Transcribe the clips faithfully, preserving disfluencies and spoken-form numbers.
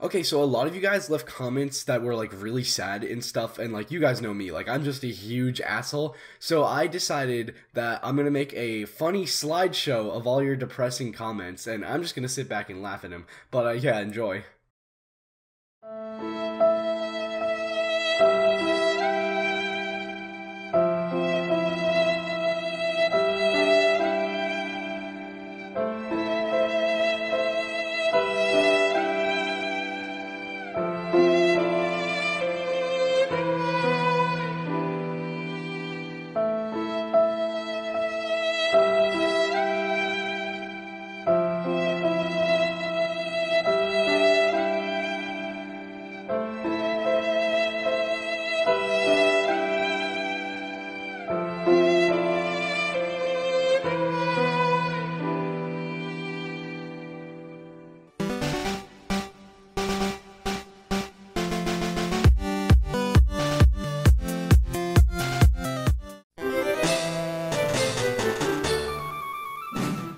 Okay, so a lot of you guys left comments that were like really sad and stuff, and like you guys know me, like I'm just a huge asshole, so I decided that I'm gonna make a funny slideshow of all your depressing comments, and I'm just gonna sit back and laugh at them, but uh, yeah, enjoy.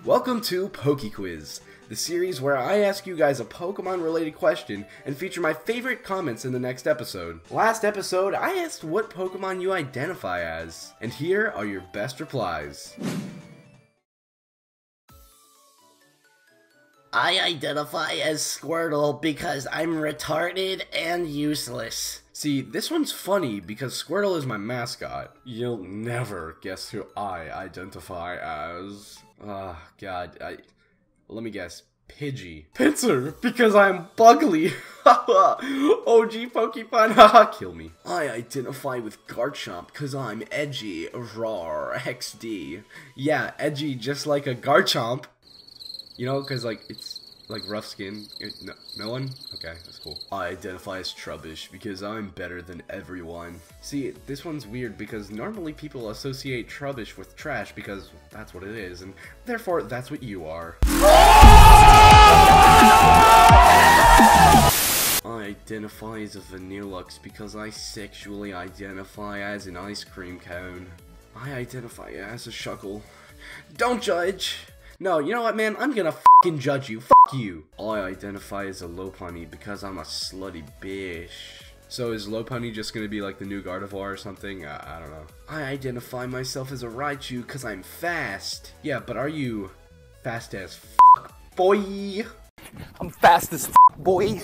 Welcome to PokeQuiz, the series where I ask you guys a Pokemon related question and feature my favorite comments in the next episode. Last episode, I asked what Pokemon you identify as, and here are your best replies. I identify as Squirtle because I'm retarded and useless. See, this one's funny because Squirtle is my mascot. You'll never guess who I identify as. Ah, oh, God. I, let me guess. Pidgey. Pinsir, because I'm bugly. O G Pokemon, haha, kill me. I identify with Garchomp because I'm edgy. Rawr, X D. Yeah, edgy just like a Garchomp. You know, because, like, it's... like rough skin. No, no one? Okay, that's cool. I identify as Trubbish because I'm better than everyone. See, this one's weird because normally people associate Trubbish with trash because that's what it is, and therefore that's what you are. I identify as a Vanillux because I sexually identify as an ice cream cone. I identify as a Shuckle. Don't judge! No, you know what, man? I'm gonna f***ing judge you. F*** you. I identify as a Lopunny because I'm a slutty bitch. So is Lopunny just gonna be like the new Gardevoir or something? Uh, I don't know. I identify myself as a Raichu because I'm fast. Yeah, but are you fast as f***, boy? I'm fast as f***, boy.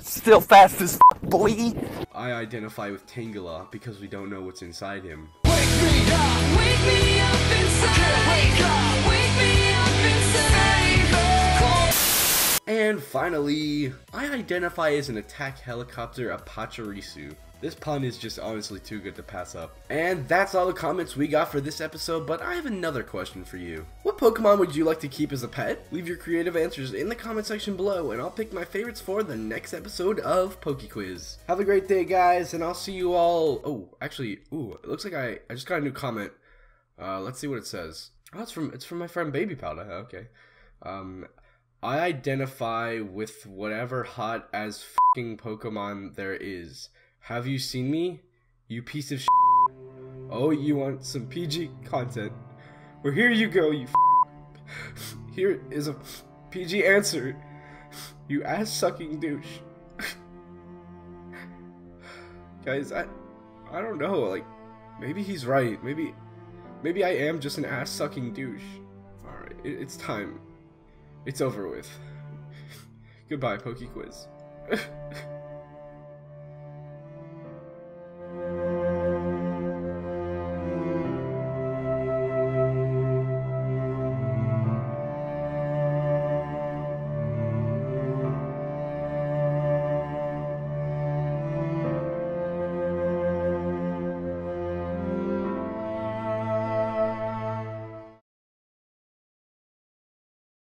Still fast as f***, boy. I identify with Tangela because we don't know what's inside him. Wake me up, wake me up inside. Wake up. And finally, I identify as an attack helicopter, a Pachirisu. This pun is just honestly too good to pass up. And that's all the comments we got for this episode, but I have another question for you. What Pokemon would you like to keep as a pet? Leave your creative answers in the comment section below, and I'll pick my favorites for the next episode of PokeQuiz. Have a great day, guys, and I'll see you all... Oh, actually, ooh, it looks like I, I just got a new comment. Uh, let's see what it says. Oh, it's from, it's from my friend Baby Powder. Okay. Um... I identify with whatever hot as f***ing Pokemon there is. Have you seen me? You piece of s***. Oh, you want some P G content? Well, here you go, you f***. Here is a P G answer. You ass-sucking douche. Guys, I, I don't know. Like, maybe he's right. Maybe, maybe I am just an ass-sucking douche. All right, it, it's time. It's over with. Goodbye, PokeQuiz.